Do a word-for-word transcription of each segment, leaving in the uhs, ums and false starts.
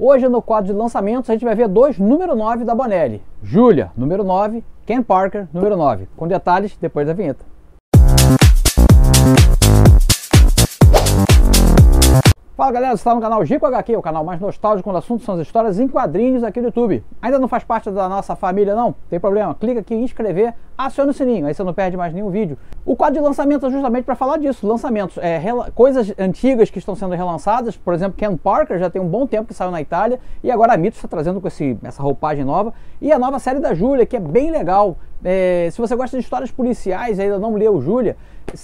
Hoje no quadro de lançamentos a gente vai ver dois número nove da Bonelli. Júlia, número nove, Ken Parker, número nove. Com detalhes depois da vinheta. Fala galera, você está no canal Gico agá quê, o canal mais nostálgico quando o assunto são as histórias em quadrinhos aqui no YouTube. Ainda não faz parte da nossa família não? Tem problema, clica aqui em inscrever, aciona o sininho, aí você não perde mais nenhum vídeo. O quadro de lançamentos é justamente para falar disso, lançamentos, é, coisas antigas que estão sendo relançadas, por exemplo, Ken Parker já tem um bom tempo que saiu na Itália, e agora a Mythos está trazendo com esse, essa roupagem nova, e a nova série da Júlia, que é bem legal. É, se você gosta de histórias policiais e ainda não leu Júlia,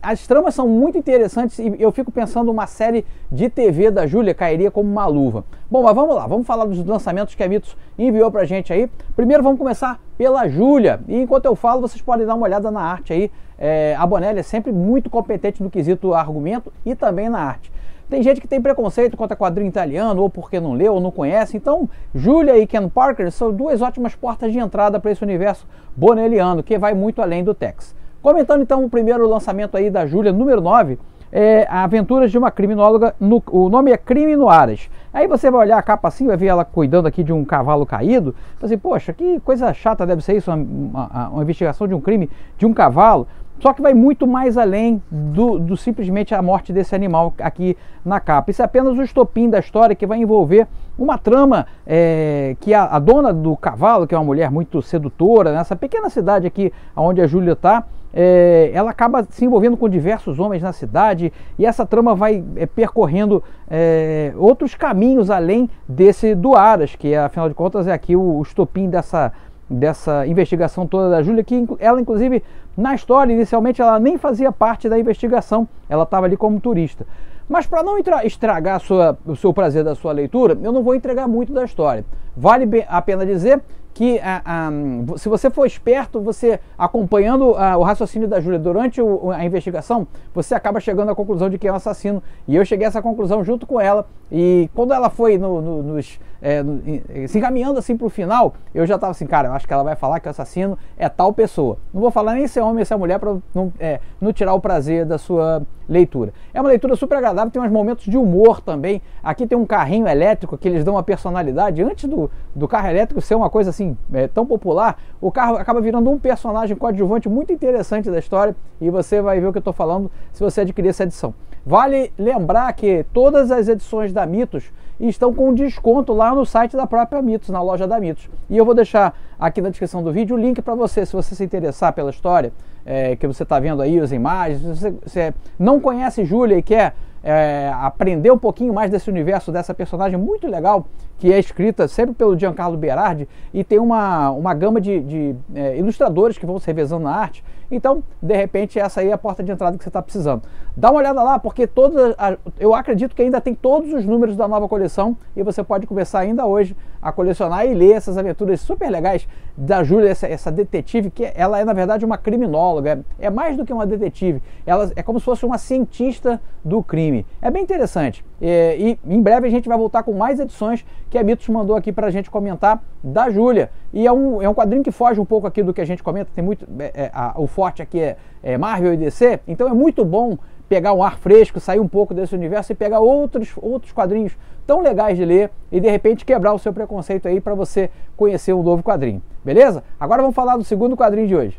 as tramas são muito interessantes e eu fico pensando uma série de tê vê da Júlia cairia como uma luva. Bom, mas vamos lá, vamos falar dos lançamentos que a Mythos enviou pra gente aí. Primeiro vamos começar pela Júlia, e enquanto eu falo vocês podem dar uma olhada na arte aí. É, a Bonelli é sempre muito competente no quesito argumento e também na arte. Tem gente que tem preconceito contra quadrinho italiano, ou porque não leu, ou não conhece. Então, Júlia e Ken Parker são duas ótimas portas de entrada para esse universo bonelliano, que vai muito além do Tex. Comentando então o primeiro lançamento aí da Júlia, número nove, é Aventuras de uma Criminóloga, no, o nome é Crime Noiras. Aí você vai olhar a capa assim, vai ver ela cuidando aqui de um cavalo caído, fala assim, poxa, que coisa chata deve ser isso, uma, uma, uma investigação de um crime de um cavalo. Só que vai muito mais além do, do simplesmente a morte desse animal aqui na capa. Isso é apenas o estopim da história que vai envolver uma trama é, que a, a dona do cavalo, que é uma mulher muito sedutora, nessa pequena cidade aqui onde a Júlia está, é, ela acaba se envolvendo com diversos homens na cidade e essa trama vai é, percorrendo é, outros caminhos além desse do Aras, que afinal de contas é aqui o, o estopim dessa... dessa investigação toda da Júlia, que ela inclusive na história inicialmente ela nem fazia parte da investigação, ela estava ali como turista. Mas para não estragar a sua, o seu prazer da sua leitura, eu não vou entregar muito da história. Vale a pena dizer que a, a, se você for esperto, você acompanhando a, o raciocínio da Júlia durante o, a investigação, você acaba chegando à conclusão de que é um assassino. E eu cheguei a essa conclusão junto com ela. E quando ela foi no, no, nos, é, no, se encaminhando assim para o final, eu já estava assim, cara, eu acho que ela vai falar que o assassino é tal pessoa. Não vou falar nem se é homem ou se é mulher para não, é, não tirar o prazer da sua leitura. É uma leitura super agradável, tem uns momentos de humor também. Aqui tem um carrinho elétrico que eles dão uma personalidade. Antes do, do carro elétrico ser uma coisa assim, é tão popular, o carro acaba virando um personagem coadjuvante muito interessante da história e você vai ver o que eu estou falando se você adquirir essa edição. Vale lembrar que todas as edições da Mythos estão com desconto lá no site da própria Mythos, na loja da Mythos. E eu vou deixar aqui na descrição do vídeo o link para você, se você se interessar pela história é, que você está vendo aí, as imagens, se você, você não conhece Júlia e quer É, aprender um pouquinho mais desse universo, dessa personagem muito legal, que é escrita sempre pelo Giancarlo Berardi e tem uma, uma gama de, de é, ilustradores que vão se revezando na arte. Então, de repente, essa aí é a porta de entrada que você está precisando. Dá uma olhada lá, porque todas, eu acredito que ainda tem todos os números da nova coleção e você pode começar ainda hoje a colecionar e ler essas aventuras super legais da Júlia, essa, essa detetive, que ela é, na verdade, uma criminóloga. É, é mais do que uma detetive, ela é como se fosse uma cientista do crime. É bem interessante. É, e em breve a gente vai voltar com mais edições que a Mythos mandou aqui pra gente comentar da Júlia. E é um, é um quadrinho que foge um pouco aqui do que a gente comenta, tem muito... É, é, a, o forte aqui é, é Marvel e dê cê, então é muito bom pegar um ar fresco, sair um pouco desse universo e pegar outros, outros quadrinhos tão legais de ler e de repente quebrar o seu preconceito aí para você conhecer um novo quadrinho, beleza? Agora vamos falar do segundo quadrinho de hoje.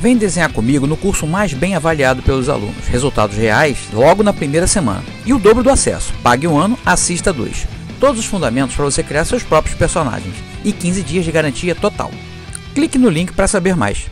Vem desenhar comigo no curso mais bem avaliado pelos alunos, resultados reais logo na primeira semana e o dobro do acesso, pague um ano, assista dois, todos os fundamentos para você criar seus próprios personagens e quinze dias de garantia total. Clique no link para saber mais.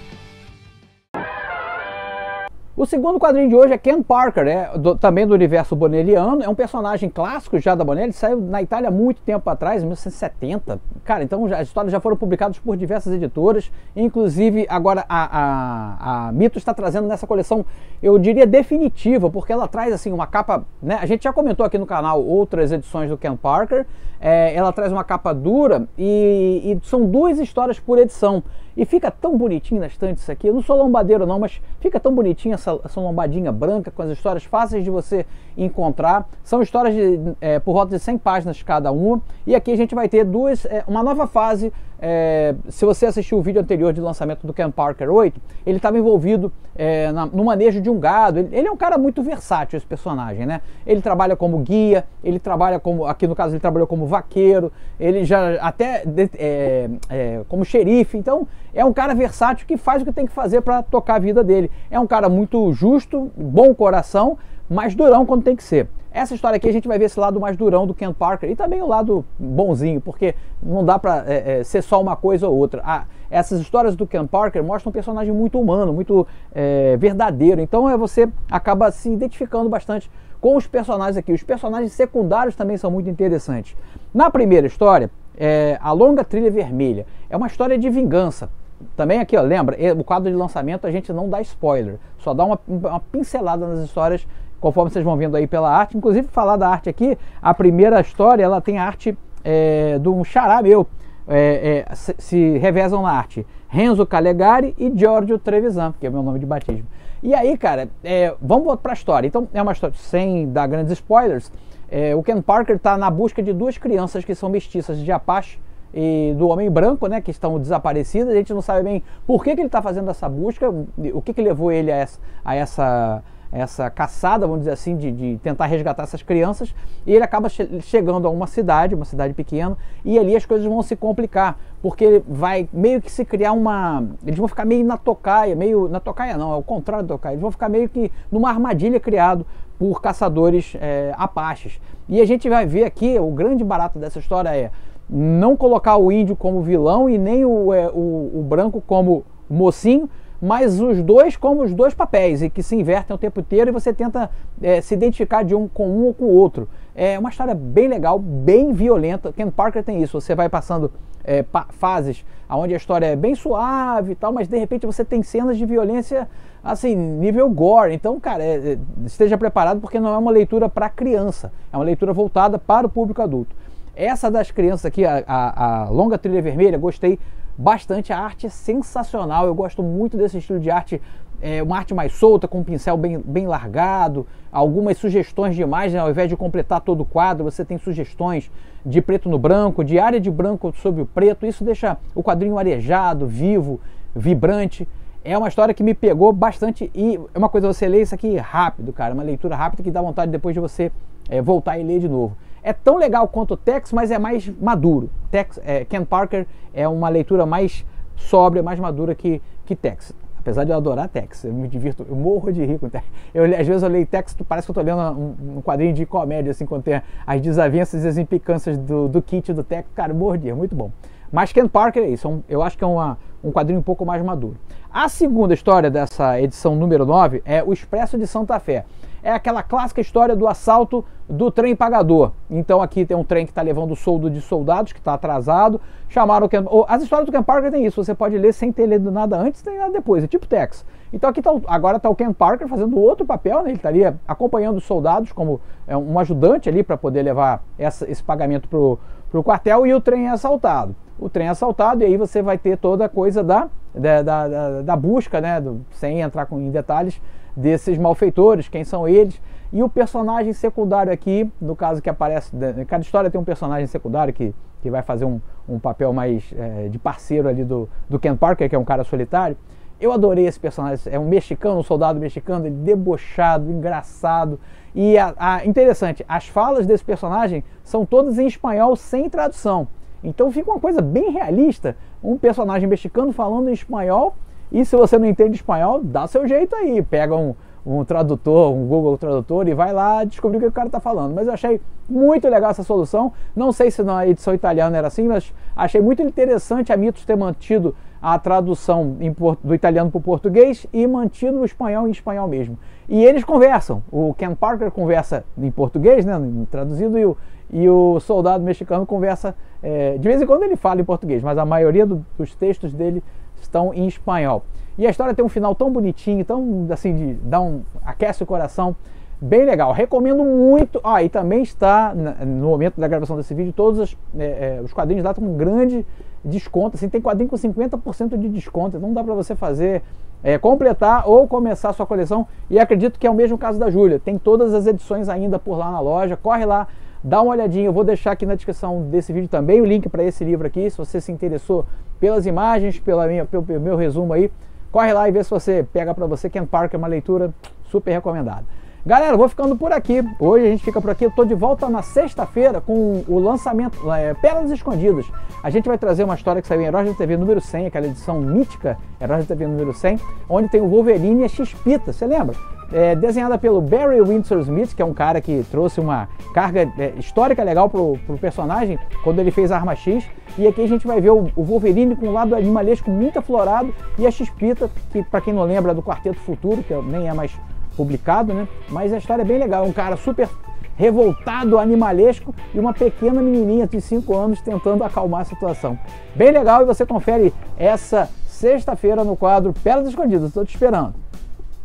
O segundo quadrinho de hoje é Ken Parker, é do, também do universo bonelliano, é um personagem clássico já da Bonelli, saiu na Itália há muito tempo atrás, em mil novecentos e setenta. Cara, então já, as histórias já foram publicadas por diversas editoras, inclusive agora a, a, a Mythos está trazendo nessa coleção, eu diria definitiva, porque ela traz assim uma capa, né? A gente já comentou aqui no canal outras edições do Ken Parker, é, ela traz uma capa dura e, e são duas histórias por edição. E fica tão bonitinho na estante isso aqui, eu não sou lombadeiro não, mas fica tão bonitinho essa, essa lombadinha branca com as histórias fáceis de você encontrar. São histórias de, é, por volta de cem páginas cada uma, e aqui a gente vai ter duas, é, uma nova fase. É, se você assistiu o vídeo anterior de lançamento do Ken Parker oito, ele estava envolvido é, na, no manejo de um gado. Ele, ele é um cara muito versátil, esse personagem, né? Ele trabalha como guia, ele trabalha como, aqui no caso ele trabalhou como vaqueiro, ele já até é, é, como xerife. Então é um cara versátil que faz o que tem que fazer para tocar a vida dele. É um cara muito justo, bom coração, mas durão quando tem que ser. Essa história aqui a gente vai ver esse lado mais durão do Ken Parker e também o lado bonzinho, porque não dá pra é, é, ser só uma coisa ou outra. Ah, essas histórias do Ken Parker mostram um personagem muito humano, muito é, verdadeiro. Então é, você acaba se identificando bastante com os personagens aqui. Os personagens secundários também são muito interessantes. Na primeira história, é, A Longa Trilha Vermelha, é uma história de vingança. Também aqui, ó, lembra, o quadro de lançamento a gente não dá spoiler, só dá uma, uma pincelada nas histórias, conforme vocês vão vendo aí pela arte. Inclusive, falar da arte aqui, a primeira história ela tem a arte é, de um xará meu, é, é, se, se revezam na arte, Renzo Calegari e Giorgio Trevisan, que é o meu nome de batismo. E aí, cara, é, vamos para a história. Então, é uma história sem dar grandes spoilers. É, o Ken Parker está na busca de duas crianças que são mestiças de Apache e do Homem Branco, né, que estão desaparecidas. A gente não sabe bem por que, que ele está fazendo essa busca, o que, que levou ele a essa, a essa, essa caçada, vamos dizer assim, de, de tentar resgatar essas crianças. E ele acaba che chegando a uma cidade, uma cidade pequena, e ali as coisas vão se complicar, porque vai meio que se criar uma... Eles vão ficar meio na tocaia, meio... Na tocaia não, é o contrário da tocaia. Eles vão ficar meio que numa armadilha criado por caçadores é, apaches. E a gente vai ver aqui, o grande barato dessa história é não colocar o índio como vilão e nem o, é, o, o branco como mocinho, mas os dois como os dois papéis, e que se invertem o tempo inteiro, e você tenta é, se identificar de um com um ou com o outro. É uma história bem legal, bem violenta. Ken Parker tem isso, você vai passando é, pa fases onde a história é bem suave e tal, mas de repente você tem cenas de violência, assim, nível gore. Então, cara, é, é, esteja preparado, porque não é uma leitura para criança, é uma leitura voltada para o público adulto. Essa das crianças aqui, a, a, a Longa Trilha Vermelha, gostei bastante. A arte é sensacional, eu gosto muito desse estilo de arte, é, uma arte mais solta, com um pincel bem, bem largado, algumas sugestões de imagem, ao invés de completar todo o quadro, você tem sugestões de preto no branco, de área de branco sobre o preto. Isso deixa o quadrinho arejado, vivo, vibrante. É uma história que me pegou bastante, e é uma coisa, você lê isso aqui rápido, cara, uma leitura rápida que dá vontade depois de você é, voltar e ler de novo. É tão legal quanto o Tex, mas é mais maduro. Tex, é, Ken Parker é uma leitura mais sóbria, mais madura que, que Tex. Apesar de eu adorar Tex, eu me divirto, eu morro de rir com Tex. Eu, às vezes eu leio Tex, parece que eu estou lendo um, um quadrinho de comédia, assim, quando tem as desavenças e as implicâncias do, do kit do Tex. Cara, eu morro de rir, muito bom. Mas Ken Parker é isso, é um, eu acho que é uma, um quadrinho um pouco mais maduro. A segunda história dessa edição número nove é O Expresso de Santa Fé. É aquela clássica história do assalto do trem pagador. Então aqui tem um trem que está levando o soldo de soldados, que está atrasado. Chamaram o Ken... As histórias do Ken Parker tem isso, você pode ler sem ter lido nada antes, nem nada depois, é tipo Tex. Então aqui tá, agora está o Ken Parker fazendo outro papel, né? Ele estaria acompanhando os soldados como é, um ajudante ali para poder levar essa, esse pagamento para o quartel, e o trem é assaltado. O trem é assaltado, e aí você vai ter toda a coisa da, da, da, da busca, né? Do, sem entrar com, em detalhes, desses malfeitores, quem são eles. E o personagem secundário aqui, no caso que aparece, cada história tem um personagem secundário que, que vai fazer um, um papel mais é, de parceiro ali do, do Ken Parker, que é um cara solitário. Eu adorei esse personagem, é um mexicano, um soldado mexicano, ele debochado, engraçado. E a, a, interessante, as falas desse personagem são todas em espanhol sem tradução. Então fica uma coisa bem realista, um personagem mexicano falando em espanhol. E se você não entende espanhol, dá seu jeito aí, pega um, um tradutor, um Google Tradutor, e vai lá descobrir o que o cara está falando. Mas eu achei muito legal essa solução. Não sei se na edição italiana era assim, mas achei muito interessante a Mythos ter mantido a tradução em, do italiano para o português, e mantido o espanhol em espanhol mesmo. E eles conversam, o Ken Parker conversa em português, né, traduzido, e o, e o soldado mexicano conversa, é, de vez em quando ele fala em português, mas a maioria do, dos textos dele estão em espanhol. E a história tem um final tão bonitinho, tão assim, de dar um, aquece o coração, bem legal. Recomendo muito. Ah, e também está, no momento da gravação desse vídeo, todos os, é, os quadrinhos lá estão com um grande desconto, assim, tem quadrinho com cinquenta por cento de desconto, então dá para você fazer é, completar ou começar sua coleção, e acredito que é o mesmo caso da Júlia. Tem todas as edições ainda por lá na loja, corre lá, dá uma olhadinha. Eu vou deixar aqui na descrição desse vídeo também o link para esse livro aqui, se você se interessou pelas imagens, pela minha, pelo meu resumo aí, corre lá e vê se você pega para você. Ken Parker é uma leitura super recomendada. Galera, vou ficando por aqui. Hoje a gente fica por aqui. Eu tô de volta na sexta-feira com o lançamento é, Pérolas Escondidas. A gente vai trazer uma história que saiu em Heróis da T V número cem, aquela edição mítica, Heróis da T V número cem, onde tem o Wolverine e a Chispita, você lembra? É, desenhada pelo Barry Windsor Smith, que é um cara que trouxe uma carga é, histórica legal pro, pro personagem quando ele fez a Arma X. E aqui a gente vai ver o, o Wolverine com um lado animalesco muito aflorado e a Chispita, que para quem não lembra é do Quarteto Futuro, que nem é mais publicado, né? Mas a história é bem legal, é um cara super revoltado, animalesco, e uma pequena menininha de cinco anos tentando acalmar a situação. Bem legal, e você confere essa sexta-feira no quadro Pérolas Escondidas. Estou te esperando.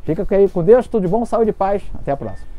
Fica aí com Deus, tudo de bom, saúde e paz. Até a próxima.